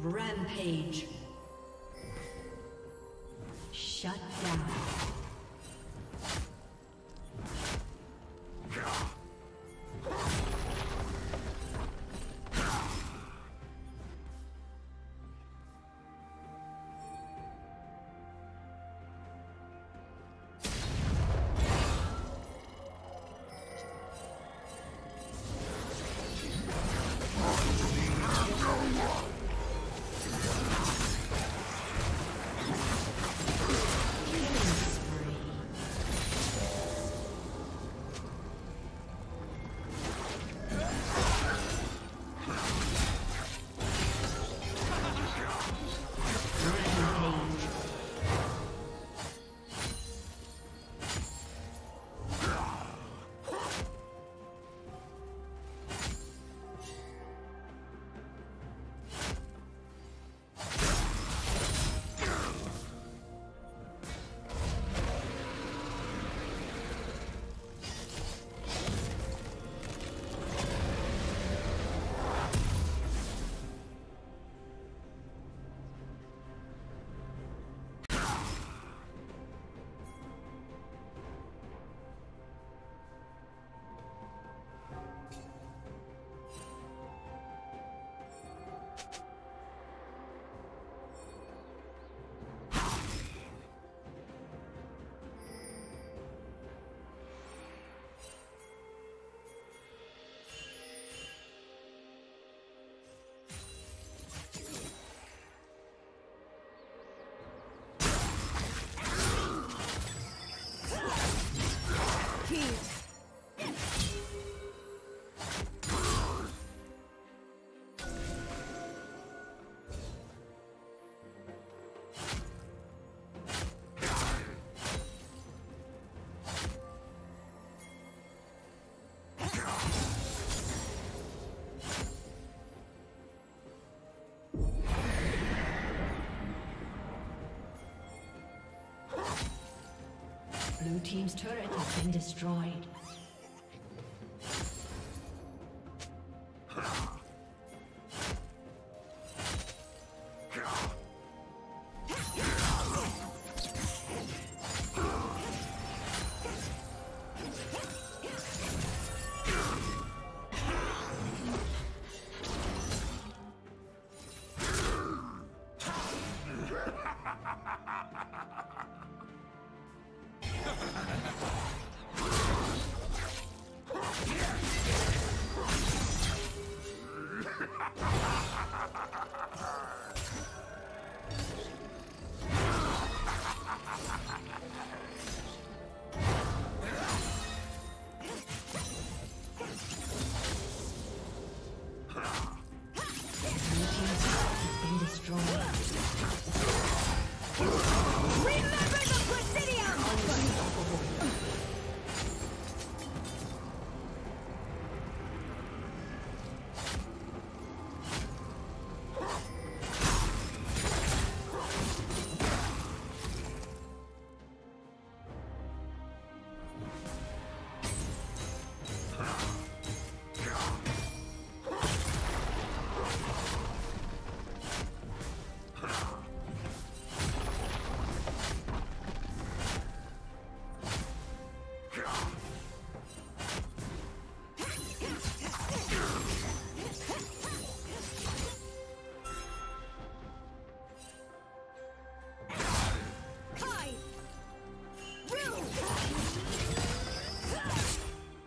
Rampage. Shut down. Blue team's turret has been destroyed.